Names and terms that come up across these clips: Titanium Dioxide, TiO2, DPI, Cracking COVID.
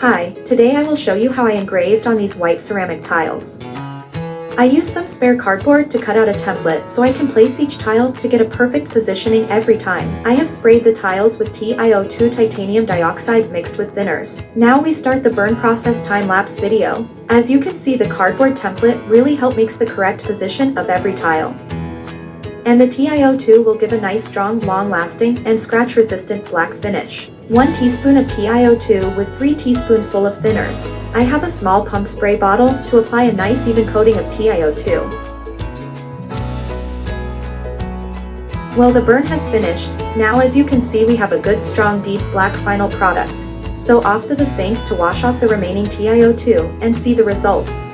Hi, today I will show you how I engraved on these white ceramic tiles. I used some spare cardboard to cut out a template so I can place each tile to get a perfect positioning every time. I have sprayed the tiles with TiO2 titanium dioxide mixed with thinners. Now we start the burn process time-lapse video. As you can see, the cardboard template really makes the correct position of every tile. And the TiO2 will give a nice strong, long-lasting, and scratch-resistant black finish. 1 teaspoon of TiO2 with 3 teaspoonful of thinners. I have a small pump spray bottle to apply a nice even coating of TiO2. Well, the burn has finished. Now as you can see, we have a good strong deep black final product. So off to the sink to wash off the remaining TiO2 and see the results.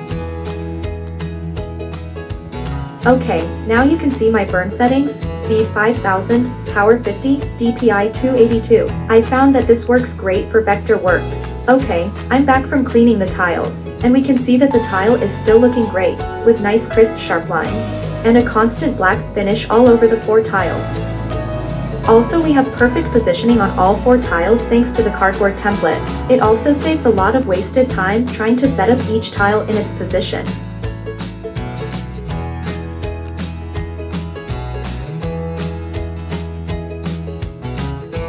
Okay, now you can see my burn settings, speed 5000, power 50, DPI 282. I found that this works great for vector work. Okay, I'm back from cleaning the tiles, and we can see that the tile is still looking great, with nice crisp sharp lines, and a constant black finish all over the 4 tiles. Also, we have perfect positioning on all 4 tiles thanks to the cardboard template. It also saves a lot of wasted time trying to set up each tile in its position.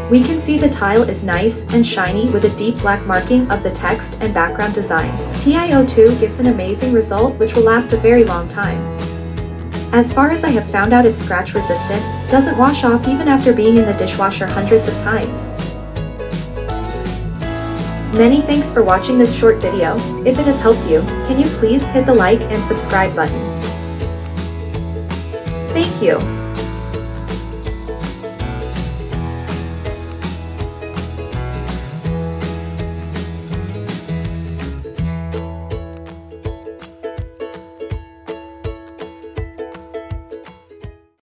We can see the tile is nice and shiny with a deep black marking of the text and background design. TiO2 gives an amazing result which will last a very long time. As far as I have found out, it's scratch resistant, doesn't wash off even after being in the dishwasher hundreds of times. Many thanks for watching this short video. If it has helped you, can you please hit the like and subscribe button? Thank you.